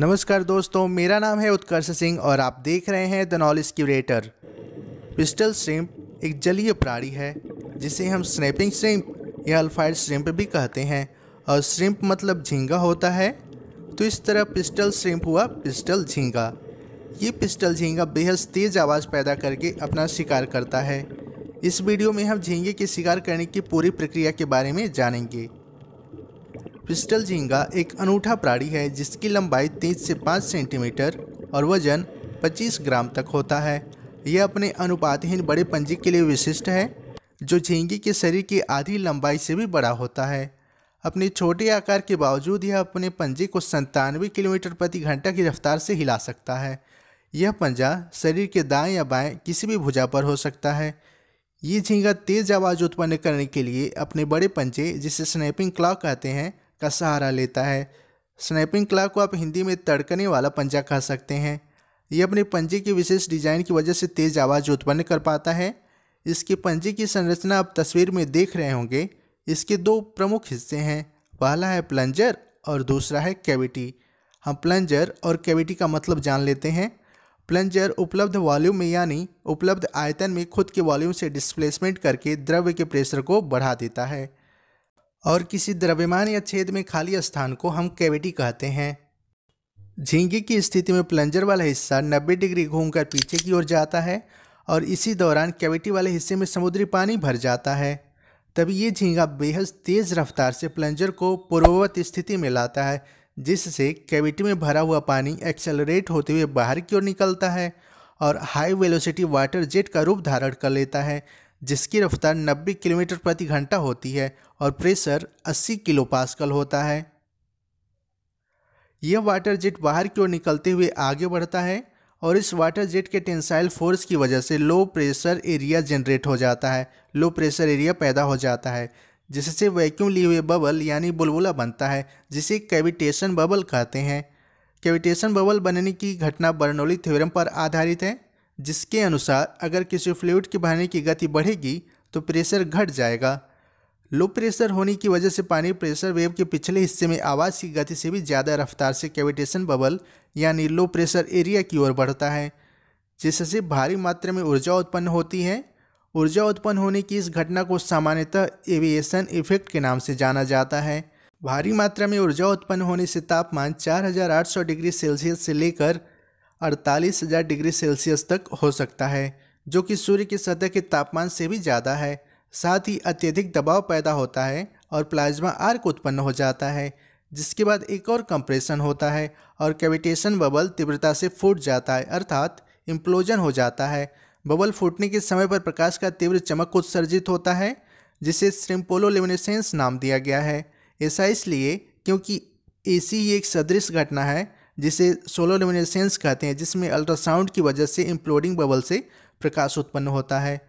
नमस्कार दोस्तों, मेरा नाम है उत्कर्ष सिंह और आप देख रहे हैं the knowledge curator. Pistol shrimp एक जलीय प्राणी है जिसे हम स्नैपिंग श्रिंप या अल्फायड श्रिंप भी कहते हैं और श्रिंप मतलब झींगा होता है। तो इस तरह पिस्टल श्रिंप हुआ पिस्टल झींगा। ये पिस्टल झींगा बेहद तेज़ आवाज़ पैदा करके अपना शिकार करता है। इस वीडियो में हम झींगे के शिकार करने की पूरी प्रक्रिया के बारे में जानेंगे। पिस्टल झींगा एक अनूठा प्राणी है जिसकी लंबाई 3 से 5 सेंटीमीटर और वजन 25 ग्राम तक होता है। यह अपने अनुपातहीन बड़े पंजे के लिए विशिष्ट है जो झींगे के शरीर की आधी लंबाई से भी बड़ा होता है। अपने छोटे आकार के बावजूद यह अपने पंजे को 97 किलोमीटर प्रति घंटा की रफ्तार से हिला सकता है। यह पंजा शरीर के दाएँ या बाएँ किसी भी भुजा पर हो सकता है। ये झींगा तेज़ आवाज़ उत्पन्न करने के लिए अपने बड़े पंजे, जिसे स्नैपिंग क्लाक कहते हैं, का सहारा लेता है। स्नैपिंग क्लाक को आप हिंदी में तड़कने वाला पंजा कह सकते हैं। यह अपने पंजे के विशेष डिज़ाइन की वजह से तेज़ आवाज़ उत्पन्न कर पाता है। इसके पंजे की संरचना आप तस्वीर में देख रहे होंगे। इसके दो प्रमुख हिस्से हैं, पहला है प्लंजर और दूसरा है कैविटी। हम प्लंजर और कैविटी का मतलब जान लेते हैं। प्लंजर उपलब्ध वॉल्यूम में यानी उपलब्ध आयतन में खुद के वॉल्यूम से डिस्प्लेसमेंट करके द्रव्य के प्रेशर को बढ़ा देता है और किसी द्रव्यमान या छेद में खाली स्थान को हम कैविटी कहते हैं। झींगे की स्थिति में प्लंजर वाला हिस्सा 90 डिग्री घूमकर पीछे की ओर जाता है और इसी दौरान कैविटी वाले हिस्से में समुद्री पानी भर जाता है। तब ये झींगा बेहद तेज़ रफ्तार से प्लंजर को पूर्ववत स्थिति में लाता है, जिससे कैविटी में भरा हुआ पानी एक्सेलरेट होते हुए बाहर की ओर निकलता है और हाई वेलोसिटी वाटर जेट का रूप धारण कर लेता है, जिसकी रफ्तार 90 किलोमीटर प्रति घंटा होती है और प्रेशर 80 किलो पास्कल होता है। यह वाटर जेट बाहर की ओर निकलते हुए आगे बढ़ता है और इस वाटर जेट के टेंसाइल फोर्स की वजह से लो प्रेशर एरिया जनरेट हो जाता है, लो प्रेशर एरिया पैदा हो जाता है, जिससे वैक्यूम लिए हुए बबल यानी बुलबुला बनता है, जिसे कैविटेशन बबल कहते हैं। कैविटेशन बबल बनने की घटना बर्नौली थ्योरम पर आधारित है, जिसके अनुसार अगर किसी फ्लूइड के बहने की गति बढ़ेगी तो प्रेशर घट जाएगा। लो प्रेशर होने की वजह से पानी प्रेशर वेव के पिछले हिस्से में आवाज़ की गति से भी ज़्यादा रफ्तार से कैविटेशन बबल यानी लो प्रेशर एरिया की ओर बढ़ता है, जिससे भारी मात्रा में ऊर्जा उत्पन्न होती है। ऊर्जा उत्पन्न होने की इस घटना को सामान्यतः एविएसन इफेक्ट के नाम से जाना जाता है। भारी मात्रा में ऊर्जा उत्पन्न होने से तापमान 4800 डिग्री सेल्सियस से लेकर 48000 डिग्री सेल्सियस तक हो सकता है, जो कि सूर्य की सतह के तापमान से भी ज़्यादा है। साथ ही अत्यधिक दबाव पैदा होता है और प्लाज्मा आर्क उत्पन्न हो जाता है, जिसके बाद एक और कंप्रेशन होता है और कैविटेशन बबल तीव्रता से फूट जाता है, अर्थात इम्प्लोजन हो जाता है। बबल फूटने के समय पर प्रकाश का तीव्र चमक उत्सर्जित होता है, जिसे सोनोलुमिनेसेंस नाम दिया गया है। ऐसा इसलिए क्योंकि ऐसी ही एक सदृश घटना है जिसे सोनोलुमिनेसेंस कहते हैं, जिसमें अल्ट्रासाउंड की वजह से इम्प्लोडिंग बबल से प्रकाश उत्पन्न होता है।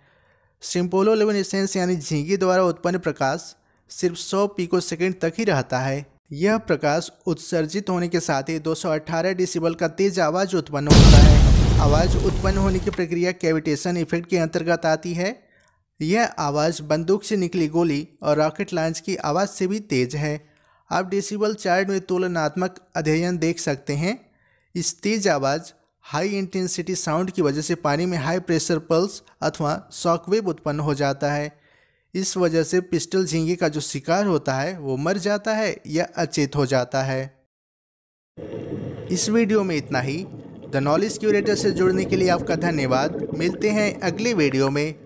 सोनोलुमिनेसेंस यानी झींगे द्वारा उत्पन्न प्रकाश सिर्फ 100 पिको सेकेंड तक ही रहता है। यह प्रकाश उत्सर्जित होने के साथ ही 218 डेसिबल का तेज आवाज़ उत्पन्न होता है। आवाज़ उत्पन्न होने की प्रक्रिया कैविटेशन इफेक्ट के अंतर्गत आती है। यह आवाज़ बंदूक से निकली गोली और रॉकेट लॉन्च की आवाज़ से भी तेज़ है। आप डेसिबल चार्ट में तुलनात्मक अध्ययन देख सकते हैं। इस तेज़ आवाज़ हाई इंटेंसिटी साउंड की वजह से पानी में हाई प्रेशर पल्स अथवा शॉकवेव उत्पन्न हो जाता है। इस वजह से पिस्टल झींगे का जो शिकार होता है वो मर जाता है या अचेत हो जाता है। इस वीडियो में इतना ही। द नॉलेज क्यूरेटर से जुड़ने के लिए आपका धन्यवाद। मिलते हैं अगले वीडियो में।